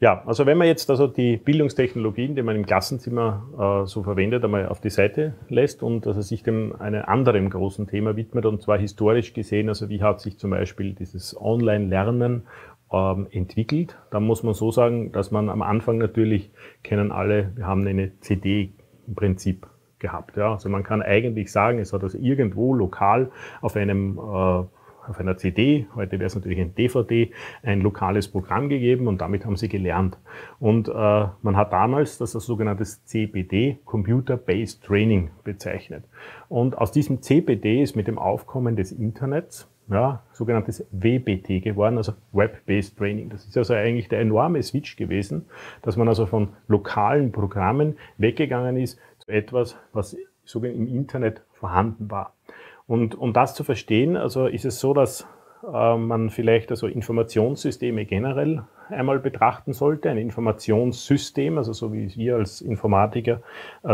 Ja, also wenn man jetzt also die Bildungstechnologien, die man im Klassenzimmer so verwendet, einmal auf die Seite lässt und also sich dem einem anderen großen Thema widmet, und zwar historisch gesehen, also wie hat sich zum Beispiel dieses Online-Lernen entwickelt, dann muss man so sagen, dass man am Anfang natürlich, kennen alle, wir haben eine CD im Prinzip gehabt. Ja? Also man kann eigentlich sagen, es hat also irgendwo lokal auf einem auf einer CD, heute wäre es natürlich ein DVD, ein lokales Programm gegeben und damit haben sie gelernt. Und man hat damals das sogenannte CBT, Computer-Based Training, bezeichnet. Und aus diesem CBT ist mit dem Aufkommen des Internets, ja, sogenanntes WBT geworden, also Web-Based Training. Das ist also eigentlich der enorme Switch gewesen, dass man also von lokalen Programmen weggegangen ist zu etwas, was sogar im Internet vorhanden war. Und um das zu verstehen, also ist es so, dass man vielleicht also Informationssysteme generell einmal betrachten sollte. Ein Informationssystem, also so wie wir als Informatiker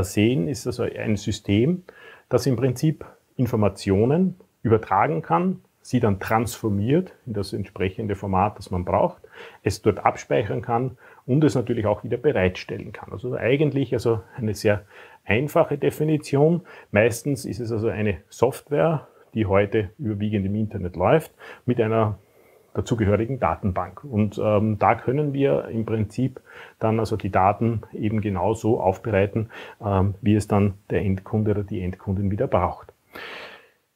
sehen, ist also ein System, das im Prinzip Informationen übertragen kann, sie dann transformiert in das entsprechende Format, das man braucht, es dort abspeichern kann und es natürlich auch wieder bereitstellen kann. Also eigentlich also eine sehr einfache Definition. Meistens ist es also eine Software, die heute überwiegend im Internet läuft, mit einer dazugehörigen Datenbank. Und da können wir im Prinzip dann also die Daten eben genauso aufbereiten, wie es dann der Endkunde oder die Endkundin wieder braucht.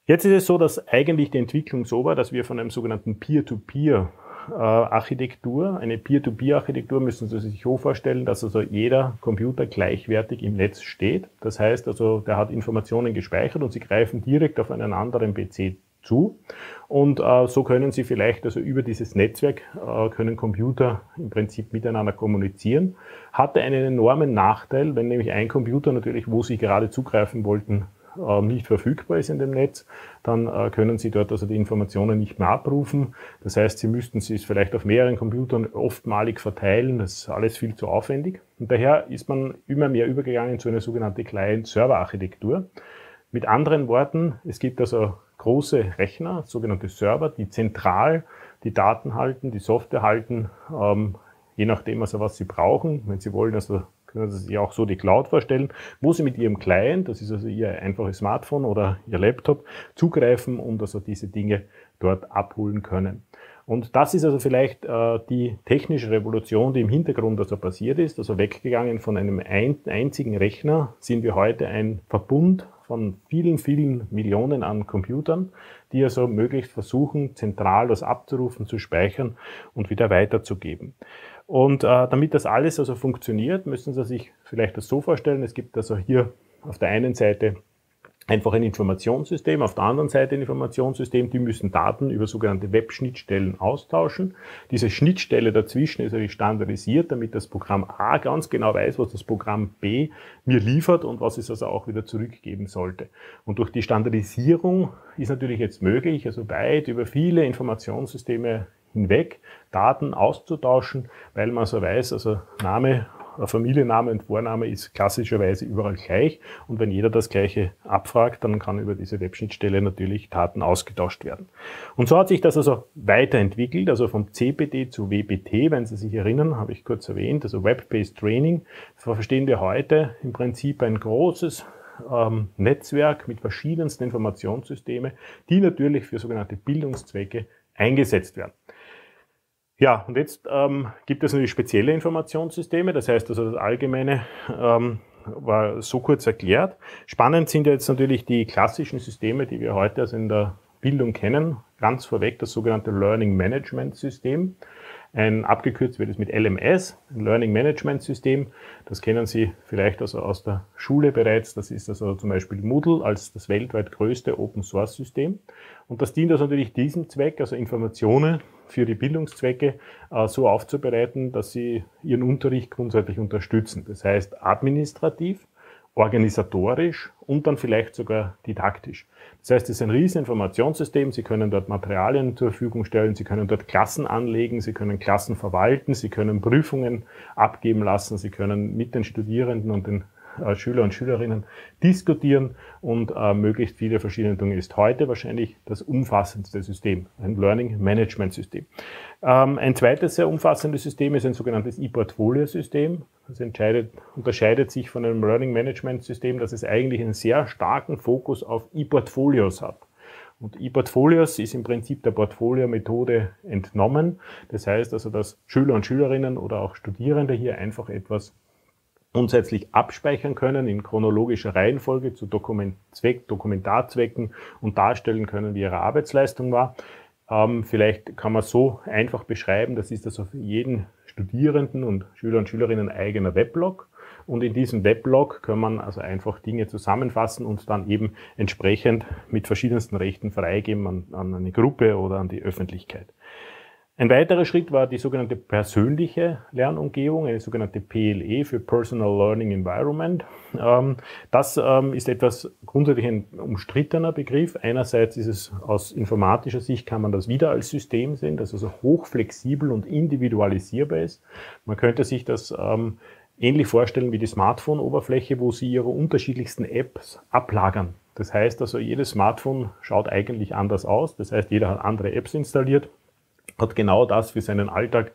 Jetzt ist es so, dass eigentlich die Entwicklung so war, dass wir von einem sogenannten Peer-to-Peer-Architektur, eine Peer-to-Peer-Architektur müssen Sie sich so vorstellen, dass also jeder Computer gleichwertig im Netz steht. Das heißt also, der hat Informationen gespeichert und Sie greifen direkt auf einen anderen PC zu. Und so können Sie vielleicht also über dieses Netzwerk, können Computer im Prinzip miteinander kommunizieren. Hatte einen enormen Nachteil, wenn nämlich ein Computer natürlich, wo Sie gerade zugreifen wollten, nicht verfügbar ist in dem Netz, dann können Sie dort also die Informationen nicht mehr abrufen. Das heißt, Sie müssten sie vielleicht auf mehreren Computern oftmalig verteilen. Das ist alles viel zu aufwendig. Und daher ist man immer mehr übergegangen zu einer sogenannten Client-Server-Architektur. Mit anderen Worten, es gibt also große Rechner, sogenannte Server, die zentral die Daten halten, die Software halten, je nachdem also was Sie brauchen. Wenn Sie wollen, also können Sie sich auch so die Cloud vorstellen, wo Sie mit Ihrem Client, das ist also Ihr einfaches Smartphone oder Ihr Laptop, zugreifen und also diese Dinge dort abholen können. Und das ist also vielleicht die technische Revolution, die im Hintergrund also passiert ist, also weggegangen von einem einzigen Rechner sind wir heute ein Verbund von vielen, vielen Millionen an Computern, die also möglichst versuchen, zentral das abzurufen, zu speichern und wieder weiterzugeben. Und damit das alles also funktioniert, müssen Sie sich vielleicht das so vorstellen, es gibt also hier auf der einen Seite einfach ein Informationssystem, auf der anderen Seite ein Informationssystem, die müssen Daten über sogenannte Web-Schnittstellen austauschen. Diese Schnittstelle dazwischen ist also standardisiert, damit das Programm A ganz genau weiß, was das Programm B mir liefert und was es also auch wieder zurückgeben sollte. Und durch die Standardisierung ist natürlich jetzt möglich, also weit über viele Informationssysteme hinweg Daten auszutauschen, weil man so weiß, also Name, Familienname und Vorname ist klassischerweise überall gleich und wenn jeder das Gleiche abfragt, dann kann über diese Webschnittstelle natürlich Daten ausgetauscht werden. Und so hat sich das also weiterentwickelt, also vom CBT zu WBT, wenn Sie sich erinnern, habe ich kurz erwähnt, also Web-Based Training, verstehen wir heute im Prinzip ein großes Netzwerk mit verschiedensten Informationssystemen, die natürlich für sogenannte Bildungszwecke eingesetzt werden. Ja, und jetzt gibt es natürlich spezielle Informationssysteme, das heißt also das Allgemeine war so kurz erklärt. Spannend sind ja jetzt natürlich die klassischen Systeme, die wir heute also in der Bildung kennen. Ganz vorweg das sogenannte Learning Management System. Abgekürzt wird es mit LMS, ein Learning Management System. Das kennen Sie vielleicht also aus der Schule bereits. Das ist also zum Beispiel Moodle als das weltweit größte Open Source System. Und das dient also natürlich diesem Zweck, also Informationen für die Bildungszwecke so aufzubereiten, dass Sie Ihren Unterricht grundsätzlich unterstützen. Das heißt administrativ, organisatorisch und dann vielleicht sogar didaktisch. Das heißt, es ist ein riesen Informationssystem. Sie können dort Materialien zur Verfügung stellen, Sie können dort Klassen anlegen, Sie können Klassen verwalten, Sie können Prüfungen abgeben lassen, Sie können mit den Studierenden und den Schüler und Schülerinnen diskutieren und möglichst viele verschiedene Dinge ist heute wahrscheinlich das umfassendste System, ein Learning Management System. Ein zweites sehr umfassendes System ist ein sogenanntes E-Portfolio-System. Das unterscheidet sich von einem Learning Management System, dass es eigentlich einen sehr starken Fokus auf E-Portfolios hat. Und E-Portfolios ist im Prinzip der Portfolio-Methode entnommen. Das heißt also, dass Schüler und Schülerinnen oder auch Studierende hier einfach etwas grundsätzlich abspeichern können, in chronologischer Reihenfolge zu Dokumentarzwecken und darstellen können, wie ihre Arbeitsleistung war. Vielleicht kann man so einfach beschreiben, das ist also für jeden Studierenden und Schüler und Schülerinnen ein eigener Weblog. Und in diesem Weblog kann man also einfach Dinge zusammenfassen und dann eben entsprechend mit verschiedensten Rechten freigeben an eine Gruppe oder an die Öffentlichkeit. Ein weiterer Schritt war die sogenannte persönliche Lernumgebung, eine sogenannte PLE für Personal Learning Environment. Das ist etwas grundsätzlich ein umstrittener Begriff. Einerseits ist es aus informatischer Sicht, kann man das wieder als System sehen, das also hochflexibel und individualisierbar ist. Man könnte sich das ähnlich vorstellen wie die Smartphone-Oberfläche, wo Sie Ihre unterschiedlichsten Apps ablagern. Das heißt also, jedes Smartphone schaut eigentlich anders aus. Das heißt, jeder hat andere Apps installiert, hat genau das für seinen Alltag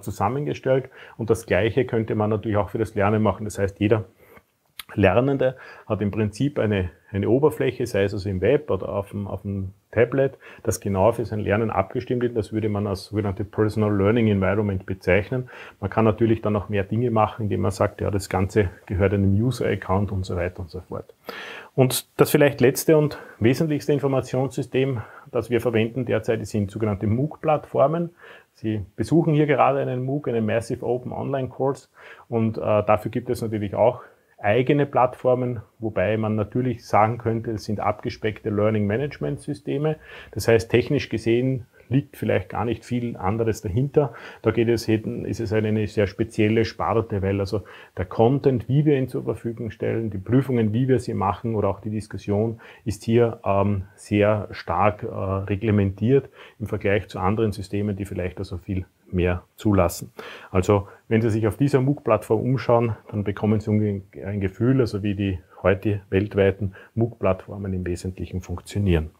zusammengestellt. Und das Gleiche könnte man natürlich auch für das Lernen machen. Das heißt, jeder Lernende hat im Prinzip eine Oberfläche, sei es also im Web oder auf dem Tablet, das genau für sein Lernen abgestimmt ist. Das würde man als sogenannte Personal Learning Environment bezeichnen. Man kann natürlich dann noch mehr Dinge machen, indem man sagt, ja, das Ganze gehört einem User-Account und so weiter und so fort. Und das vielleicht letzte und wesentlichste Informationssystem, das wir verwenden derzeit, sind sogenannte MOOC-Plattformen. Sie besuchen hier gerade einen MOOC, einen Massive Open Online Course, und dafür gibt es natürlich auch eigene Plattformen, wobei man natürlich sagen könnte, es sind abgespeckte Learning-Management-Systeme. Das heißt, technisch gesehen liegt vielleicht gar nicht viel anderes dahinter. Da ist es eine sehr spezielle Sparte, weil also der Content, wie wir ihn zur Verfügung stellen, die Prüfungen, wie wir sie machen oder auch die Diskussion, ist hier sehr stark reglementiert im Vergleich zu anderen Systemen, die vielleicht also viel mehr zulassen. Also wenn Sie sich auf dieser MOOC-Plattform umschauen, dann bekommen Sie ein Gefühl, also wie die heute weltweiten MOOC-Plattformen im Wesentlichen funktionieren.